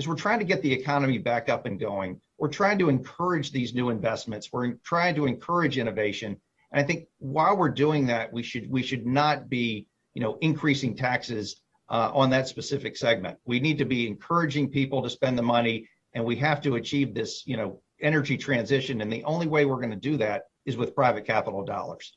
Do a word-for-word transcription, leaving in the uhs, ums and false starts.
is we're trying to get the economy back up and going. We're trying to encourage these new investments. We're trying to encourage innovation. And I think while we're doing that, we should we should not be, you know, increasing taxes uh, on that specific segment. We need to be encouraging people to spend the money, and we have to achieve this, you know, energy transition. And the only way we're going to do that is with private capital dollars.